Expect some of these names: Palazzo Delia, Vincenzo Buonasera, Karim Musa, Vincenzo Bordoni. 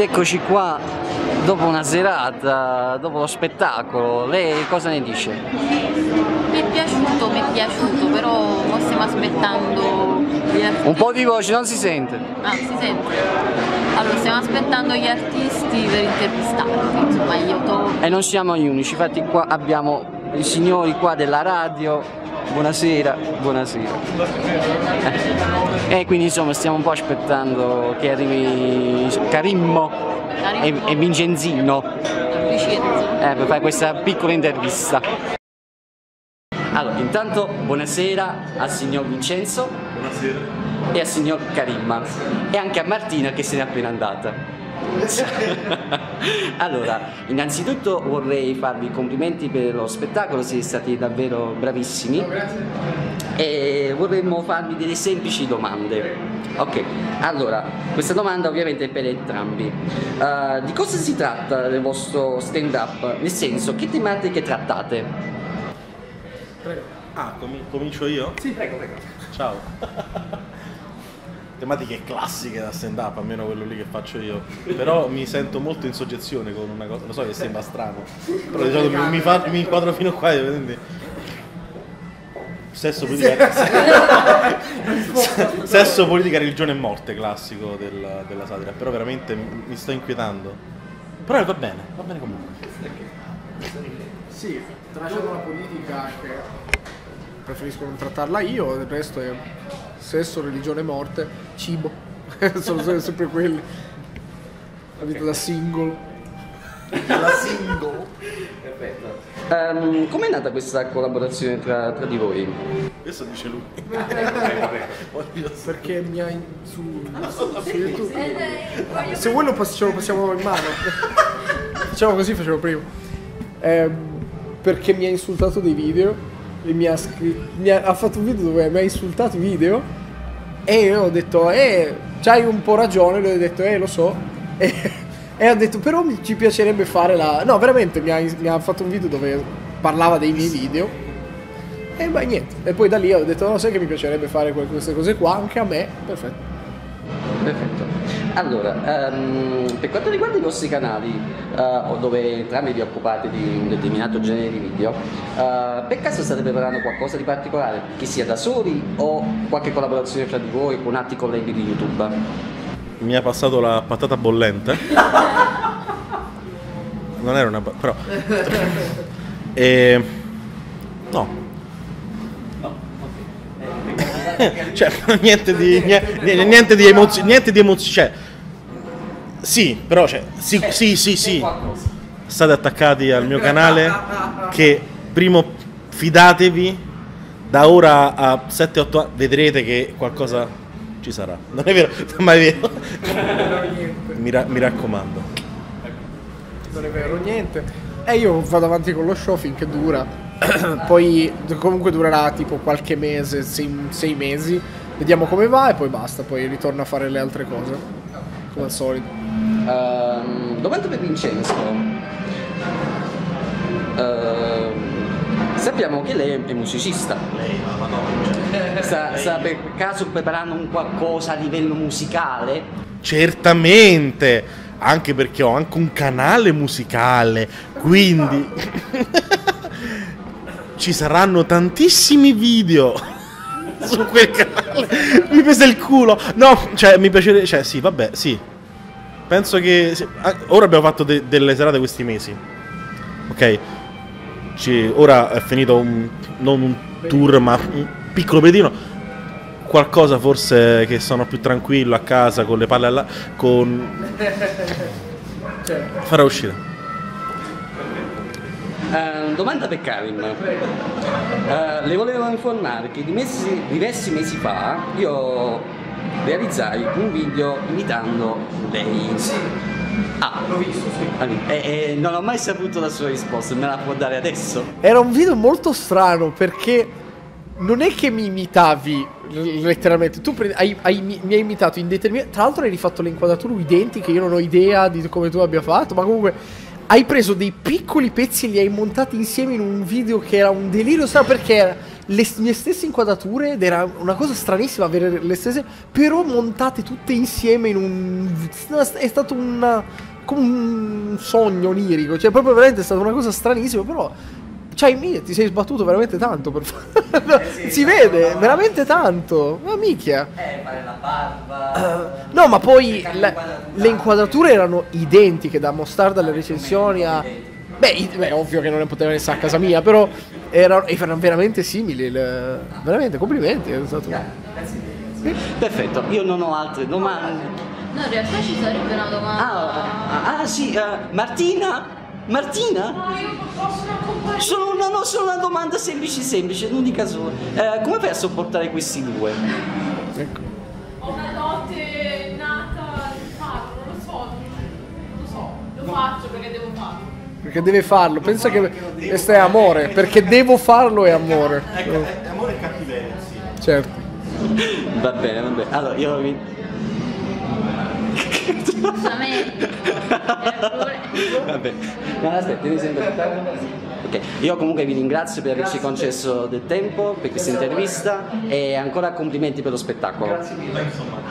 Ed eccoci qua dopo una serata, dopo lo spettacolo. Lei cosa ne dice? Mi è piaciuto, però stiamo aspettando gli artisti. Un po' di voce, non si sente? Ah, si sente. Allora, stiamo aspettando gli artisti per intervistarli, insomma, io e non siamo gli unici, infatti qua abbiamo i signori qua della radio. Buonasera, buonasera. E quindi insomma stiamo un po' aspettando che arrivi Karim e Vincenzino per fare questa piccola intervista. Allora, intanto buonasera al signor Vincenzo. Buonasera. E al signor Karim e anche a Martina che se n'è appena andata. Allora, innanzitutto vorrei farvi i complimenti per lo spettacolo, siete stati davvero bravissimi. E vorremmo farvi delle semplici domande. Ok, allora, questa domanda ovviamente è per entrambi. Di cosa si tratta del vostro stand-up? Nel senso, che tematiche trattate? Prego. Ah, comincio io? Sì, prego, prego. Ciao. Tematiche classiche da stand up, almeno quello lì che faccio io, però mi sento molto in soggezione con una cosa, lo so che sembra strano, però diciamo, mi inquadro fino a qua, quindi sesso, politica, sesso, politica, religione e morte, classico della satira, però veramente mi sto inquietando, però va bene comunque. Sì, tralasciando la politica che preferisco non trattarla io, del resto è sesso, religione, morte, cibo, sono sempre quelli, la vita da single. La single? Perfetto. Com'è nata questa collaborazione tra di voi? Questo dice lui. Perché mi ha su YouTube. Se vuoi lo passiamo in mano. Facciamo così, facevo prima. Perché mi ha insultato dei video. E ha fatto un video dove mi ha insultato i video e io ho detto c'hai un po' ragione, lui ha detto lo so e ho detto però ci piacerebbe fare la... No, veramente mi ha fatto un video dove parlava dei miei video e beh, niente, e poi da lì ho detto no, sai che mi piacerebbe fare queste cose qua anche a me. Perfetto, perfetto. Allora, per quanto riguarda i vostri canali, dove entrambi vi occupate di un determinato genere di video, per caso state preparando qualcosa di particolare, che sia da soli o qualche collaborazione fra di voi con altri colleghi di YouTube? Mi ha passato la patata bollente. Non era una però. No. Cioè, niente di emozione, cioè, sì, però, cioè, sì, state attaccati al mio canale, che primo, fidatevi, da ora a 7-8 anni vedrete che qualcosa ci sarà, non è vero, ma è vero, mi raccomando. Non è vero niente, e io vado avanti con lo show finché dura. Poi comunque durerà tipo qualche mese, sei mesi, vediamo come va e poi basta, poi ritorno a fare le altre cose, come al solito. Domanda per Vincenzo. Sappiamo che lei è musicista. Lei, la madonna. Sta per caso preparando un qualcosa a livello musicale? Certamente, anche perché ho anche un canale musicale, quindi... Ci saranno tantissimi video su quel canale. Mi pesa il culo. No, cioè, mi piacerebbe. Cioè, sì, vabbè, sì. Penso che. Ora abbiamo fatto delle serate questi mesi. Ok? Ora è finito non un tour, ma un piccolo pedino. Qualcosa forse che sono più tranquillo a casa con le palle alla. Farà uscire. Domanda per Karim. Le volevo informare che diversi mesi fa io realizzai un video imitando lei. Ah, l'ho visto, sì. Non ho mai saputo la sua risposta, me la può dare adesso? Era un video molto strano perché non è che mi imitavi letteralmente, tu mi hai imitato indeterminato. Tra l'altro hai rifatto le inquadrature identiche, io non ho idea di come tu abbia fatto, ma comunque... Hai preso dei piccoli pezzi e li hai montati insieme in un video che era un delirio, sai perché era? le stesse inquadrature, ed era una cosa stranissima avere le stesse, però montate tutte insieme in un... è stato come un sogno onirico, cioè proprio veramente è stata una cosa stranissima, però... cioè, mia, ti sei sbattuto veramente tanto per fare. Sì, si vede, veramente tanto. Ma minchia. Fare la barba. No, ma poi le inquadrature erano identiche, da Mostarda alle recensioni a... Beh, ovvio che non ne poteva essere a casa mia, però erano veramente simili. Veramente, complimenti. È stato... Perfetto, io non ho altre domande. No, in realtà ci sarebbe una domanda. Ah, sì, Martina? No, io posso raccontare. Solo una domanda semplice, non dica solo. Come fai a sopportare questi due? Ecco. Ho una dote nata di farlo, non lo so, faccio perché devo farlo. Perché deve farlo, pensa che questo è amore, perché devo farlo è amore. Ecco, è amore e cattiveria, sì. Certo. Va bene. Allora, io... Vabbè, no, aspetta, mi sento... okay. Io comunque vi ringrazio per averci concesso del tempo per questa intervista e ancora complimenti per lo spettacolo. Grazie mille.